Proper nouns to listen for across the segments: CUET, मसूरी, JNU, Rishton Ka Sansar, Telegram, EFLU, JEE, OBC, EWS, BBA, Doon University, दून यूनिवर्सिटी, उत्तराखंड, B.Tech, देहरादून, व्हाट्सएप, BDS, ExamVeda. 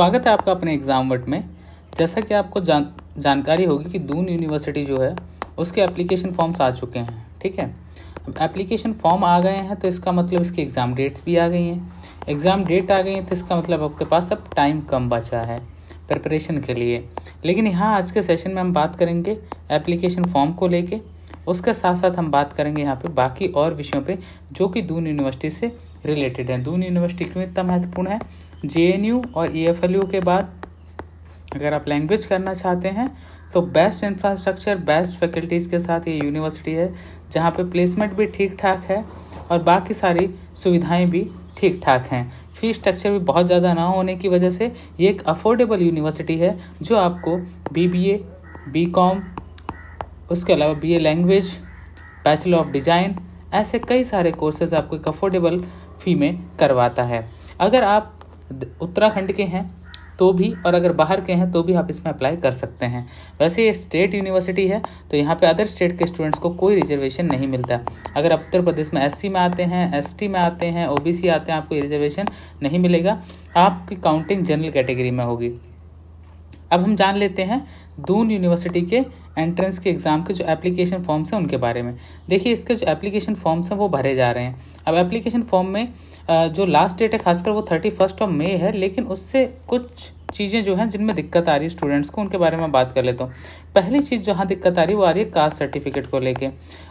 स्वागत है आपका अपने एग्जाम वर्ड में। जैसा कि आपको जानकारी होगी कि दून यूनिवर्सिटी जो है उसके एप्लीकेशन फॉर्म्स आ चुके हैं। ठीक है, अब एप्लीकेशन फॉर्म आ गए हैं तो इसका मतलब इसके एग्ज़ाम डेट्स भी आ गई हैं। एग्ज़ाम डेट आ गई हैं तो इसका मतलब आपके पास अब टाइम कम बचा है प्रिपरेशन के लिए। लेकिन यहाँ आज के सेशन में हम बात करेंगे एप्लीकेशन फॉर्म को लेके, उसके साथ साथ हम बात करेंगे यहाँ पे बाकी और विषयों पे जो कि दून यूनिवर्सिटी से रिलेटेड हैं। दून यूनिवर्सिटी क्यों इतना महत्वपूर्ण है? JNU और EFLU के बाद अगर आप लैंग्वेज करना चाहते हैं तो बेस्ट इंफ्रास्ट्रक्चर, बेस्ट फैकल्टीज़ के साथ ये यूनिवर्सिटी है जहाँ पे प्लेसमेंट भी ठीक ठाक है और बाकी सारी सुविधाएं भी ठीक ठाक हैं। फ़ी स्ट्रक्चर भी बहुत ज़्यादा ना होने की वजह से ये एक अफोर्डेबल यूनिवर्सिटी है जो आपको BBA, B.Com, उसके अलावा BA language, bachelor of design, ऐसे कई सारे कोर्सेज आपको एक अफोर्डेबल फ़ी में करवाता है। अगर आप उत्तराखंड के हैं तो भी और अगर बाहर के हैं तो भी आप इसमें अप्लाई कर सकते हैं। वैसे ये स्टेट यूनिवर्सिटी है तो यहाँ पे अदर स्टेट के स्टूडेंट्स को कोई रिजर्वेशन नहीं मिलता। अगर आप उत्तर प्रदेश में SC में आते हैं, ST में आते हैं, OBC आते हैं, आपको ये रिजर्वेशन नहीं मिलेगा। आपकी काउंटिंग जनरल कैटेगरी में होगी। अब हम जान लेते हैं दून यूनिवर्सिटी के एंट्रेंस के एग्ज़ाम के जो एप्लीकेशन फॉर्म्स हैं उनके बारे में। देखिए, इसके जो एप्लीकेशन फॉर्म्स हैं वो भरे जा रहे हैं। अब एप्लीकेशन फॉर्म में जो लास्ट डेट है खासकर वो 31 मई है, लेकिन उससे कुछ चीज़ें जो हैं जिनमें दिक्कत आ रही है स्टूडेंट्स को, उनके बारे में बात कर लेता हूँ। पहली चीज़ जहाँ दिक्कत आ रही है वो आ रही है कास्ट सर्टिफिकेट को लेके।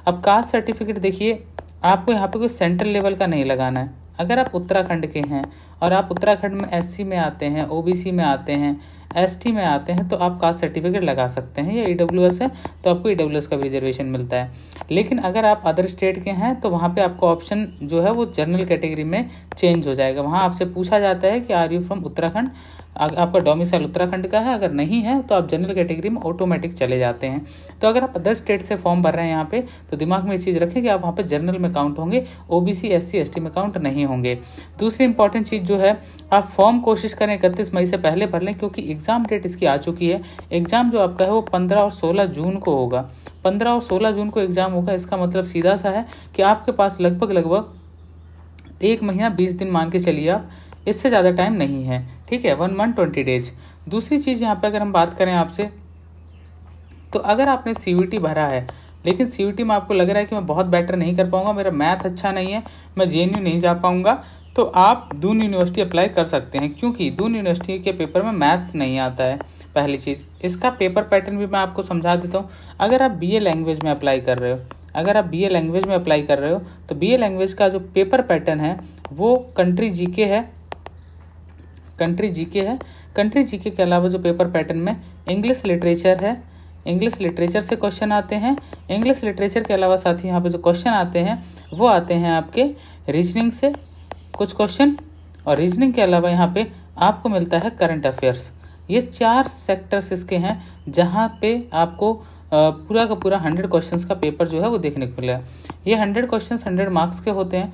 अब कास्ट सर्टिफिकेट देखिए, आपको यहाँ पे कोई सेंट्रल लेवल का नहीं लगाना है। अगर आप उत्तराखंड के हैं और आप उत्तराखंड में SC में आते हैं, OBC में आते हैं, ST में आते हैं तो आप कास्ट सर्टिफिकेट लगा सकते हैं, या EWS है तो आपको EWS का भी रिजर्वेशन मिलता है। लेकिन अगर आप अदर स्टेट के हैं तो वहाँ पे आपको ऑप्शन जो है वो जनरल कैटेगरी में चेंज हो जाएगा। वहाँ आपसे पूछा जाता है कि आर यू फ्रॉम उत्तराखंड, आपका डोमिसाइल उत्तराखंड का है, अगर नहीं है तो आप जनरल कैटेगरी में ऑटोमेटिक चले जाते हैं। तो अगर आप अदर स्टेट से फॉर्म भर रहे हैं यहाँ पे तो दिमाग में ये चीज़ रखें कि आप वहाँ पे जनरल में काउंट होंगे, OBC, SC, ST में काउंट नहीं होंगे। दूसरी इंपॉर्टेंट चीज़ जो है, आप फॉर्म कोशिश करें 31 मई से पहले भर लें, क्योंकि एग्ज़ाम डेट इसकी आ चुकी है। एग्ज़ाम जो आपका है वो 15 और 16 जून को होगा। 15 और 16 जून को एग्ज़ाम होगा। इसका मतलब सीधा सा है कि आपके पास लगभग 1 महीना 20 दिन मान के चलिए आप, इससे ज़्यादा टाइम नहीं है। ठीक है, 1 month 20 days। दूसरी चीज़ यहाँ पे अगर हम बात करें आपसे, तो अगर आपने CUET भरा है लेकिन CUET में आपको लग रहा है कि मैं बहुत बेटर नहीं कर पाऊँगा, मेरा मैथ अच्छा नहीं है, मैं JNU नहीं जा पाऊँगा, तो आप दून यूनिवर्सिटी अप्लाई कर सकते हैं, क्योंकि दून यूनिवर्सिटी के पेपर में मैथ्स नहीं आता है। पहली चीज़, इसका पेपर पैटर्न भी मैं आपको समझा देता हूँ। अगर आप BA लैंग्वेज में अप्लाई कर रहे हो, तो BA लैंग्वेज का जो पेपर पैटर्न है वो कंट्री जीके के अलावा जो पेपर पैटर्न में इंग्लिश लिटरेचर है, इंग्लिश लिटरेचर से क्वेश्चन आते हैं। इंग्लिश लिटरेचर के अलावा साथ ही यहाँ पे जो क्वेश्चन आते हैं वो आते हैं आपके रीजनिंग से कुछ क्वेश्चन, और रीजनिंग के अलावा यहाँ पे आपको मिलता है करंट अफेयर्स। ये 4 सेक्टर्स इसके हैं जहाँ पे आपको पूरा का पूरा 100 क्वेश्चंस का पेपर जो है वो देखने को मिला। ये 100 क्वेश्चंस 100 मार्क्स के होते हैं।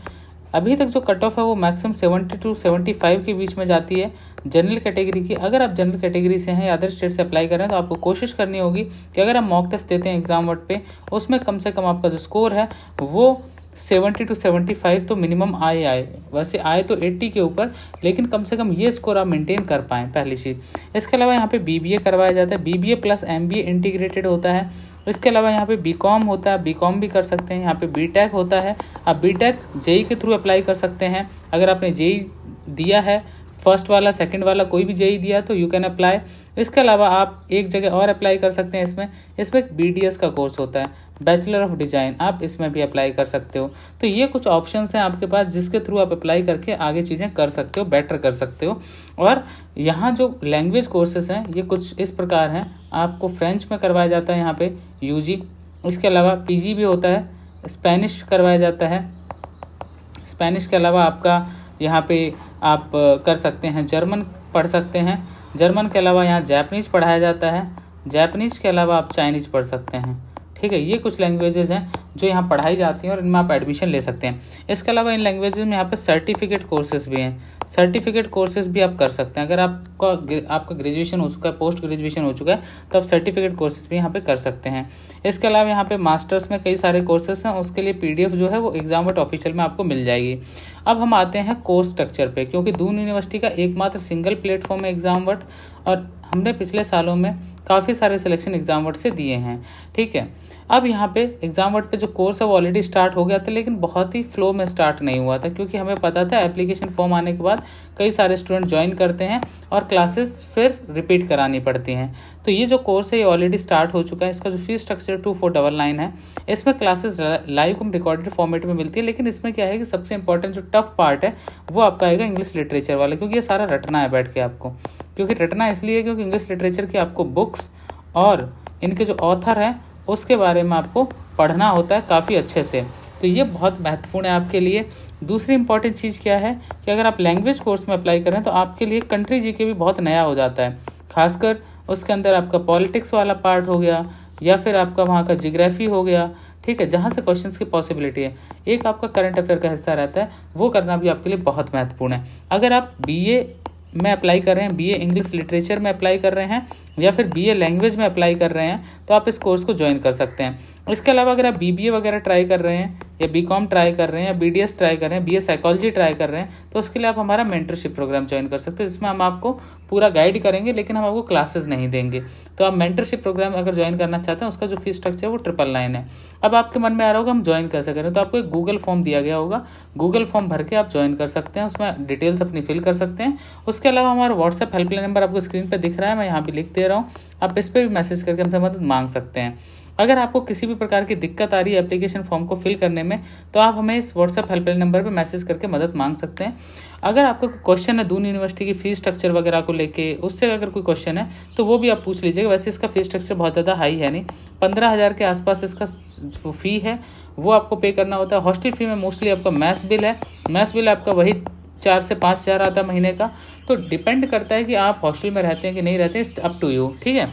अभी तक जो कट ऑफ है वो मैक्सिमम 70 to 75 के बीच में जाती है जनरल कैटेगरी की। अगर आप जनरल कैटेगरी से हैं या अदर स्टेट से अप्लाई कर रहे हैं तो आपको कोशिश करनी होगी कि अगर आप मॉक टेस्ट देते हैं एग्जाम वर्ड पे, उसमें कम से कम आपका जो स्कोर है वो 70 to 75 तो मिनिमम आए। वैसे आए तो 80 के ऊपर, लेकिन कम से कम ये स्कोर आप मेंटेन कर पाएँ, पहली चीज़। इसके अलावा यहाँ पे BBA करवाया जाता है। BBA + MBA इंटीग्रेटेड होता है। इसके अलावा यहाँ पे B.Com होता है, B.Com भी कर सकते हैं। यहाँ पे B.Tech होता है। आप B.Tech JEE के थ्रू अप्लाई कर सकते हैं। अगर आपने JEE दिया है, फर्स्ट वाला, सेकंड वाला, कोई भी JEE दिया तो यू कैन अप्लाई। इसके अलावा आप एक जगह और अप्लाई कर सकते हैं। इसमें BDS का कोर्स होता है, बैचलर ऑफ डिज़ाइन, आप इसमें भी अप्लाई कर सकते हो। तो ये कुछ ऑप्शंस हैं आपके पास जिसके थ्रू आप अप्लाई करके आगे चीज़ें कर सकते हो, बेटर कर सकते हो। और यहाँ जो लैंग्वेज कोर्सेस हैं ये कुछ इस प्रकार हैं। आपको फ्रेंच में करवाया जाता है यहाँ पे UG, इसके अलावा PG भी होता है, स्पेनिश करवाया जाता है। स्पेनिश के अलावा आपका यहाँ पे आप कर सकते हैं, जर्मन पढ़ सकते हैं। जर्मन के अलावा यहाँ जापानीज़ पढ़ाया जाता है। जापानीज़ के अलावा आप चाइनीज़ पढ़ सकते हैं। ठीक है। ये कुछ लैंग्वेजेस हैं जो यहाँ पढ़ाई जाती हैं और इनमें आप एडमिशन ले सकते हैं। इसके अलावा इन लैंग्वेजेस में यहाँ पे सर्टिफिकेट कोर्सेज भी हैं, सर्टिफिकेट कोर्सेज भी आप कर सकते हैं। अगर आपका ग्रेजुएशन हो चुका है, पोस्ट ग्रेजुएशन हो चुका है, तो आप सर्टिफिकेट कोर्सेज भी यहाँ पे कर सकते हैं। इसके अलावा यहाँ पे मास्टर्स में कई सारे कोर्सेज हैं, उसके लिए PDF जो है वो ExamVeda ऑफिशियल में आपको मिल जाएगी। अब हम आते हैं कोर्स स्ट्रक्चर पे, क्योंकि दून यूनिवर्सिटी का एकमात्र सिंगल प्लेटफॉर्म है ExamVeda, और हमने पिछले सालों में काफ़ी सारे सिलेक्शन ExamVeda से दिए हैं, ठीक है। अब यहाँ पे ExamVeda पे जो कोर्स है वो ऑलरेडी स्टार्ट हो गया था, लेकिन बहुत ही फ्लो में स्टार्ट नहीं हुआ था, क्योंकि हमें पता था एप्लीकेशन फॉर्म आने के बाद कई सारे स्टूडेंट ज्वाइन करते हैं और क्लासेस फिर रिपीट करानी पड़ती हैं। तो ये जो कोर्स है ये ऑलरेडी स्टार्ट हो चुका है। इसका जो फीस स्ट्रक्चर 2499 है। इसमें classes live cum recorded format में मिलती है, लेकिन इसमें क्या है कि सबसे इंपॉर्टेंट जो टफ पार्ट है वो आपका आएगा इंग्लिश लिटरेचर वाला, क्योंकि ये सारा रटना है बैठ के आपको। क्योंकि रटना इसलिए क्योंकि इंग्लिश लिटरेचर की आपको बुक्स और इनके जो ऑथर हैं उसके बारे में आपको पढ़ना होता है काफ़ी अच्छे से, तो ये बहुत महत्वपूर्ण है आपके लिए। दूसरी इंपॉर्टेंट चीज़ क्या है कि अगर आप लैंग्वेज कोर्स में अप्लाई करें तो आपके लिए कंट्री जीके भी बहुत नया हो जाता है, खासकर उसके अंदर आपका पॉलिटिक्स वाला पार्ट हो गया या फिर आपका वहाँ का जियोग्राफी हो गया, ठीक है, जहाँ से क्वेश्चंस की पॉसिबिलिटी है। एक आपका करंट अफेयर का हिस्सा रहता है, वो करना भी आपके लिए बहुत महत्वपूर्ण है। अगर आप BA में अप्लाई कर रहे हैं, BA इंग्लिश लिटरेचर में अप्लाई कर रहे हैं या फिर BA लैंग्वेज में अप्लाई कर रहे हैं, तो आप इस कोर्स को ज्वाइन कर सकते हैं। इसके अलावा अगर आप BBA वगैरह ट्राई कर रहे हैं या B.Com ट्राई कर रहे हैं या BDS ट्राई कर रहे हैं, BA साइकोलॉजी ट्राई कर रहे हैं, तो उसके लिए आप हमारा मेंटरशिप प्रोग्राम ज्वाइन कर सकते हैं, जिसमें हम आपको पूरा गाइड करेंगे, लेकिन हम आपको क्लासेस नहीं देंगे। तो आप मेंटरशिप प्रोग्राम अगर ज्वाइन करना चाहते हैं, उसका जो फीस स्ट्रक्चर है वो 999 है। अब आपके मन में आ रहा होगा हम ज्वाइन कैसे करें, तो आपको एक गूगल फॉर्म दिया गया होगा, गूगल फॉर्म भर के आप ज्वाइन कर सकते हैं, उसमें डिटेल्स अपनी फिल कर सकते हैं। उसके अलावा हमारा व्हाट्सएप हेल्पलाइन नंबर आपको स्क्रीन पर दिख रहा है, मैं यहाँ भी लिख दे रहा हूँ, आप इस पर भी मैसेज करके हमसे मदद मांग सकते हैं। अगर आपको किसी भी प्रकार की दिक्कत आ रही है एप्लीकेशन फॉर्म को फिल करने में, तो आप हमें इस व्हाट्सएप हेल्पलाइन नंबर पर मैसेज करके मदद मांग सकते हैं। अगर आपका कोई क्वेश्चन है दून यूनिवर्सिटी की फीस स्ट्रक्चर वगैरह को लेके, उससे अगर कोई क्वेश्चन है तो वो भी आप पूछ लीजिएगा। वैसे इसका फीस स्ट्रक्चर बहुत ज़्यादा हाई है नहीं, 15,000 के आसपास इसका जो फ़ी है वो आपको पे करना होता है। हॉस्टल फ़ी में मोस्टली आपका मैस बिल है, मैस बिल आपका वही 4 से 5,000 आता है महीने का। तो डिपेंड करता है कि आप हॉस्टल में रहते हैं कि नहीं रहते, इट्स अप टू यू, ठीक है।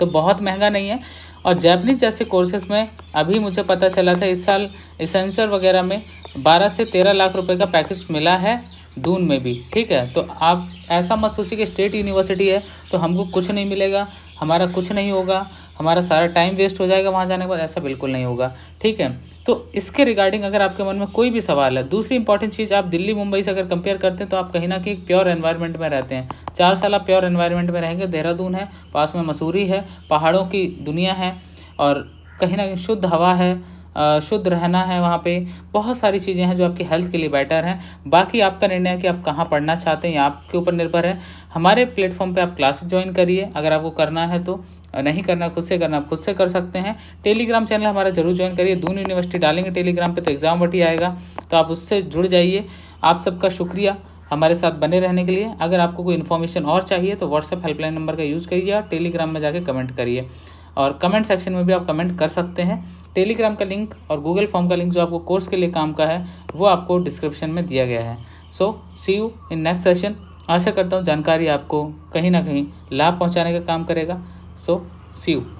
तो बहुत महंगा नहीं है। और जैपनीज जैसे कोर्सेज में अभी मुझे पता चला था इस साल एसेंसर वगैरह में 12 से 13 लाख रुपए का पैकेज मिला है दून में भी, ठीक है। तो आप ऐसा मत सोचिए कि स्टेट यूनिवर्सिटी है तो हमको कुछ नहीं मिलेगा, हमारा कुछ नहीं होगा, हमारा सारा टाइम वेस्ट हो जाएगा वहाँ जाने के बाद, ऐसा बिल्कुल नहीं होगा, ठीक है। तो इसके रिगार्डिंग अगर आपके मन में कोई भी सवाल है। दूसरी इंपॉर्टेंट चीज़, आप दिल्ली मुंबई से अगर कंपेयर करते हैं तो आप कहीं ना कहीं प्योर एनवायरनमेंट में रहते हैं। 4 साल आप प्योर एनवायरनमेंट में रहेंगे। देहरादून है, पास में मसूरी है, पहाड़ों की दुनिया है और कहीं ना कहीं शुद्ध हवा है, शुद्ध रहना है, वहाँ पे बहुत सारी चीज़ें हैं जो आपकी हेल्थ के लिए बेटर हैं। बाकी आपका निर्णय है कि आप कहाँ पढ़ना चाहते हैं, आपके ऊपर निर्भर है। हमारे प्लेटफॉर्म पे आप क्लासेस ज्वाइन करिए अगर आपको करना है तो, नहीं करना खुद से करना, आप खुद से कर सकते हैं। टेलीग्राम चैनल हमारा जरूर ज्वाइन करिए, दून यूनिवर्सिटी डालेंगे टेलीग्राम पर तो ExamVeda ही आएगा, तो आप उससे जुड़ जाइए। आप सबका शुक्रिया हमारे साथ बने रहने के लिए। अगर आपको कोई इन्फॉर्मेशन और चाहिए तो व्हाट्सएप हेल्पलाइन नंबर का यूज़ करिए और टेलीग्राम में जाके कमेंट करिए, और कमेंट सेक्शन में भी आप कमेंट कर सकते हैं। टेलीग्राम का लिंक और गूगल फॉर्म का लिंक जो आपको कोर्स के लिए काम का है वो आपको डिस्क्रिप्शन में दिया गया है। So see you in next session. आशा करता हूँ जानकारी आपको कहीं ना कहीं लाभ पहुँचाने का काम करेगा। So see you.